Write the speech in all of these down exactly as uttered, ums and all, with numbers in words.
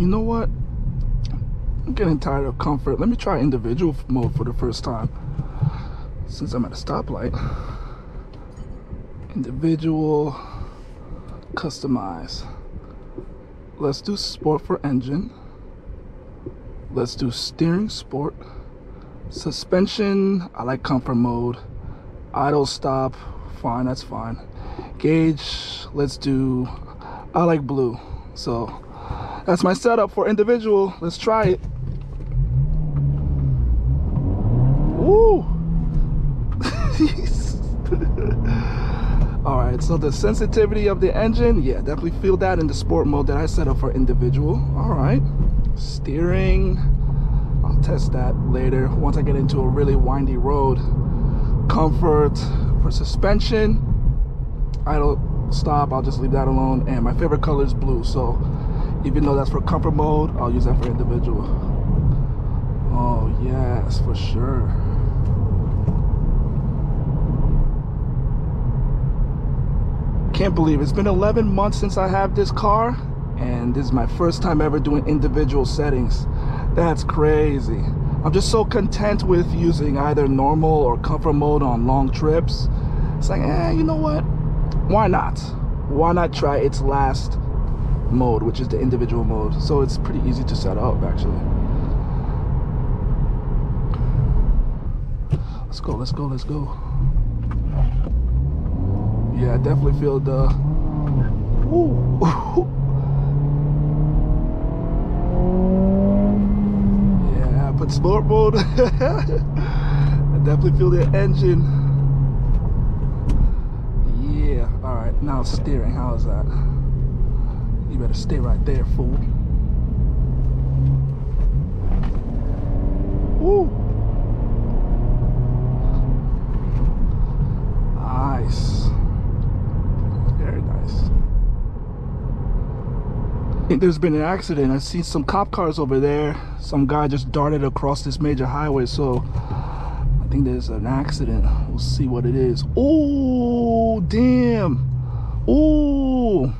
you know what, I'm getting tired of comfort. Let me try individual mode for the first time since I'm at a stoplight. Individual, customize. Let's do sport for engine. Let's do steering sport. Suspension, I like comfort mode. Idle stop, fine, that's fine. Gauge, let's do, I like blue. So that's my setup for individual. Let's try it. Woo! All right, so the sensitivity of the engine, yeah, definitely feel that in the sport mode that I set up for individual. All right, steering, I'll test that later once I get into a really windy road. Comfort for suspension, idle stop, I'll just leave that alone. And my favorite color is blue, so even though that's for comfort mode, I'll use that for individual. Oh yes, for sure. Can't believe it's been eleven months since I have this car, and this is my first time ever doing individual settings. That's crazy. I'm just so content with using either normal or comfort mode on long trips. It's like, eh, you know what, why not why not try its last mode, which is the individual mode. So it's pretty easy to set up actually. Let's go, let's go, let's go. Yeah, I definitely feel the. Ooh. Yeah, I put sport mode. I definitely feel the engine. Yeah, alright, now steering, how is that? You better stay right there, fool. Woo! Nice. There's been an accident. I see some cop cars over there. Some guy just darted across this major highway, so I think there's an accident. We'll see what it is. Oh damn. Oh,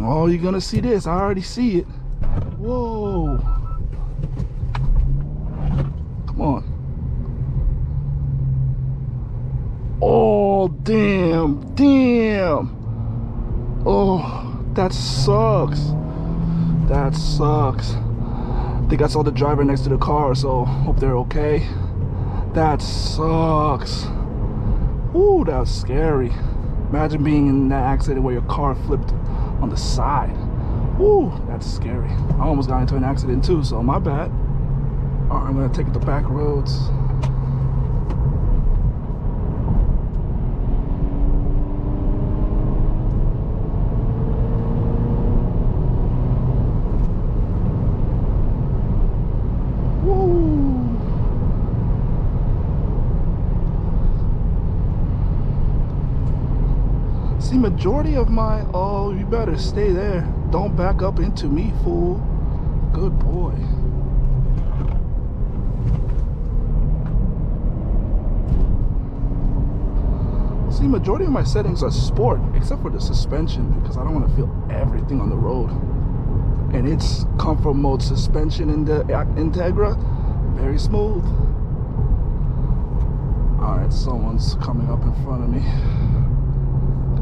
oh, you're gonna see this. I already see it. Whoa, come on. Oh damn, damn. Oh, that sucks. That sucks. I think I saw the driver next to the car, so hope they're okay. That sucks. Ooh, that was scary. Imagine being in that accident where your car flipped on the side. Ooh, that's scary. I almost got into an accident too, so my bad. All right, I'm gonna take it to back roads. See, majority of my, oh, you better stay there. Don't back up into me, fool. Good boy. See, majority of my settings are sport, except for the suspension, because I don't want to feel everything on the road. And it's comfort mode suspension in the Integra, very smooth. All right, someone's coming up in front of me.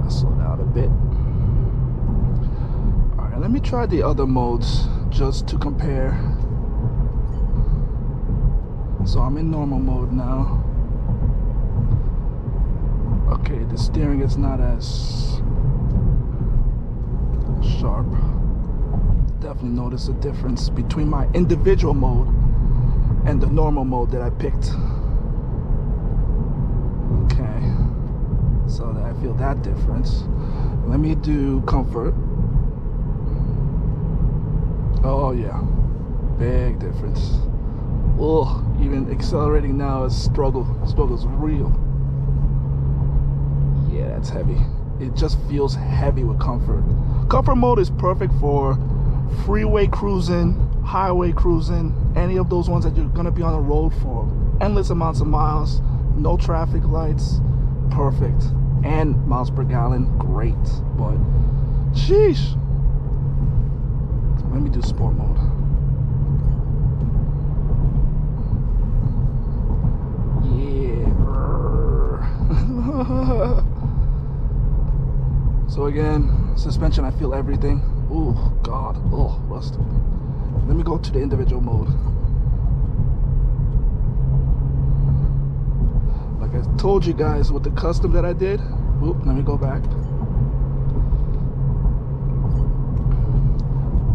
I slowed out a bit. All right, let me try the other modes just to compare. So I'm in normal mode now. Okay, the steering is not as sharp. Definitely notice the difference between my individual mode and the normal mode that I picked. So that I feel that difference. Let me do comfort. Oh yeah, big difference. Oh, even accelerating now is struggle. Struggle's real. Yeah, that's heavy. It just feels heavy with comfort. Comfort mode is perfect for freeway cruising, highway cruising, any of those ones that you're gonna be on the road for endless amounts of miles, no traffic lights. Perfect. And miles per gallon, great. But sheesh, Let me do sport mode. Yeah. So again, suspension, I feel everything. Oh God, oh, rust. Let me go to the individual mode. Like I told you guys with the custom that I did. Oop, let me go back.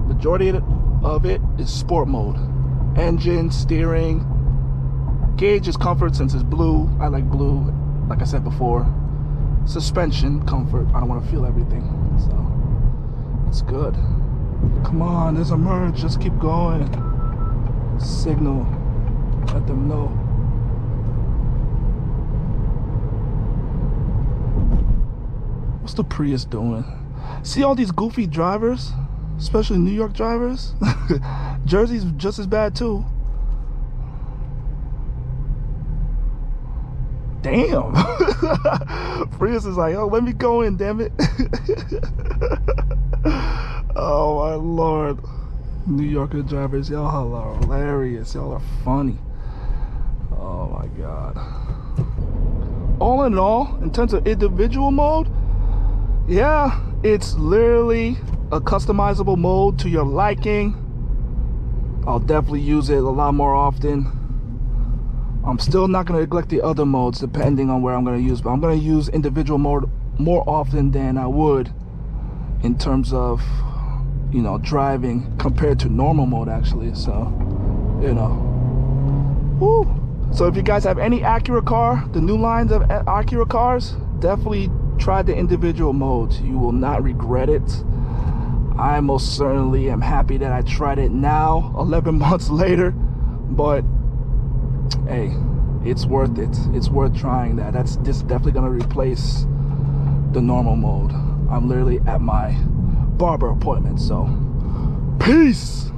Majority of it is sport mode. Engine, steering, gauge is comfort since it's blue. I like blue, like I said before. Suspension, comfort. I don't want to feel everything, so it's good. Come on, there's a merge. Just keep going. Signal. Let them know. What's the Prius doing? See all these goofy drivers? Especially New York drivers? Jersey's just as bad too. Damn. Prius is like, oh, let me go in, damn it. Oh my Lord. New Yorker drivers, y'all are hilarious. Y'all are funny. Oh my God. All in all, in terms of individual mode, yeah, it's literally a customizable mode to your liking. I'll definitely use it a lot more often. I'm still not going to neglect the other modes depending on where I'm going to use, but I'm going to use individual mode more often than I would in terms of, you know, driving compared to normal mode actually. So, you know, woo. So if you guys have any Acura car, the new lines of Acura cars, definitely try the individual modes. You will not regret it. I most certainly am happy that I tried it now, eleven months later, but hey, it's worth it. It's worth trying that. That's just definitely gonna replace the normal mode. I'm literally at my barber appointment, so peace.